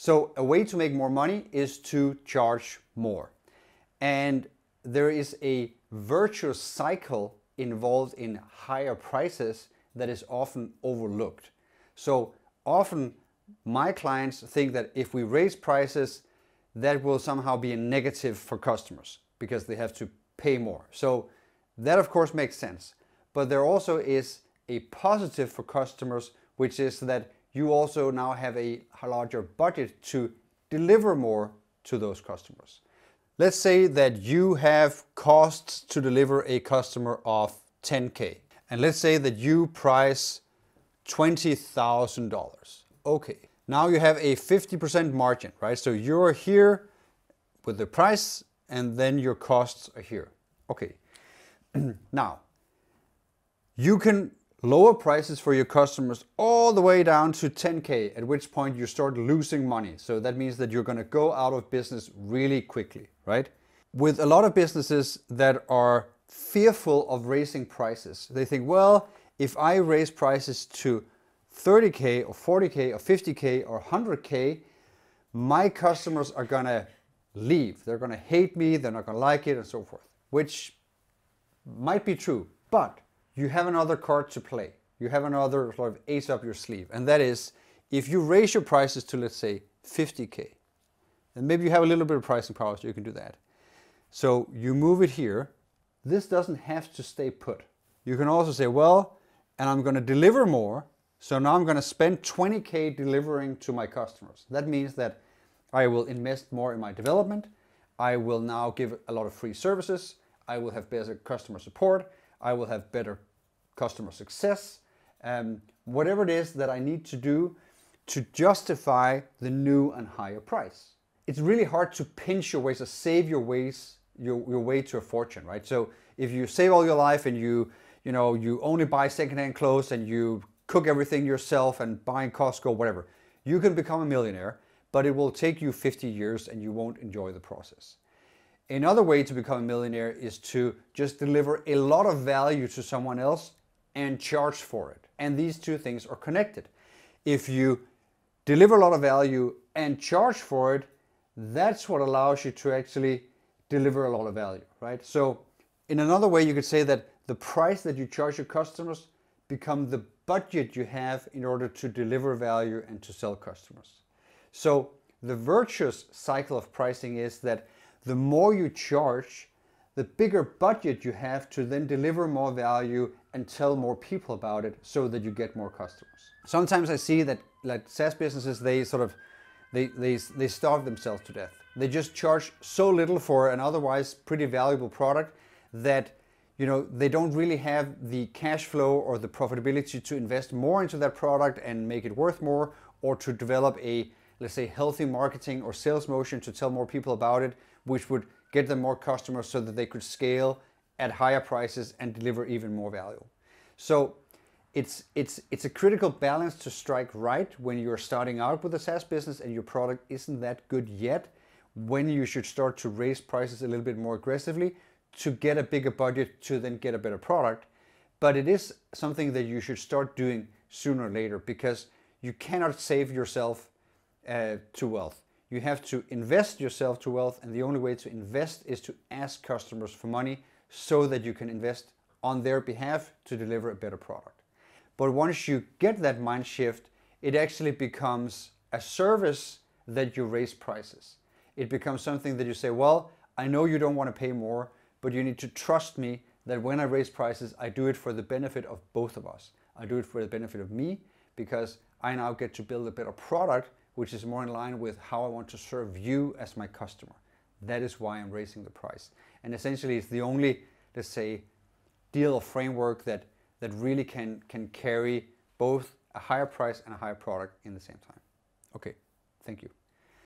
So a way to make more money is to charge more. And there is a virtuous cycle involved in higher prices that is often overlooked. So often my clients think that if we raise prices, that will somehow be a negative for customers because they have to pay more. So that of course makes sense. But there also is a positive for customers, which is that you also now have a larger budget to deliver more to those customers. Let's say that you have costs to deliver a customer of 10K. And let's say that you price $20,000. Okay, now you have a 50% margin, right? So you're here with the price and then your costs are here. Okay, now you can lower prices for your customers all the way down to 10K, at which point you start losing money. So that means that you're going to go out of business really quickly, right? With a lot of businesses that are fearful of raising prices, they think, well, if I raise prices to 30K or 40K or 50K or 100K, my customers are going to leave. They're going to hate me. They're not going to like it and so forth, which might be true, but you have another card to play. You have another sort of ace up your sleeve. And that is, if you raise your prices to, let's say, 50K, and maybe you have a little bit of pricing power, so you can do that. So you move it here. This doesn't have to stay put. You can also say, well, and I'm going to deliver more. So now I'm going to spend 20K delivering to my customers. That means that I will invest more in my development. I will now give a lot of free services. I will have better customer support. I will have better customer success, whatever it is that I need to do to justify the new and higher price. It's really hard to pinch your ways or save your ways, your way to a fortune, right? So if you save all your life and you only buy secondhand clothes and you cook everything yourself and buy in Costco, whatever, you can become a millionaire, but it will take you 50 years and you won't enjoy the process. Another way to become a millionaire is to just deliver a lot of value to someone else and charge for it. And these two things are connected. If you deliver a lot of value and charge for it, that's what allows you to actually deliver a lot of value, right? So in another way, you could say that the price that you charge your customers becomes the budget you have in order to deliver value and to sell customers. So the virtuous cycle of pricing is that the more you charge, the bigger budget you have to then deliver more value and tell more people about it so that you get more customers. Sometimes I see that like SaaS businesses, they sort of, they starve themselves to death. They just charge so little for an otherwise pretty valuable product that, you know, they don't really have the cash flow or the profitability to invest more into that product and make it worth more, or to develop a, let's say, healthy marketing or sales motion to tell more people about it, which would get them more customers so that they could scale at higher prices and deliver even more value. So it's a critical balance to strike right when you're starting out with a SaaS business and your product isn't that good yet, when you should start to raise prices a little bit more aggressively to get a bigger budget to then get a better product. But it is something that you should start doing sooner or later, because you cannot save yourself to wealth. You have to invest yourself to wealth, and the only way to invest is to ask customers for money so that you can invest on their behalf to deliver a better product. But once you get that mind shift, it actually becomes a service that you raise prices. It becomes something that you say, well, I know you don't want to pay more, but you need to trust me that when I raise prices, I do it for the benefit of both of us. I do it for the benefit of me, because I now get to build a better product which is more in line with how I want to serve you as my customer. That is why I'm raising the price. And essentially it's the only, let's say, deal or framework that really can carry both a higher price and a higher product in the same time. Okay, thank you.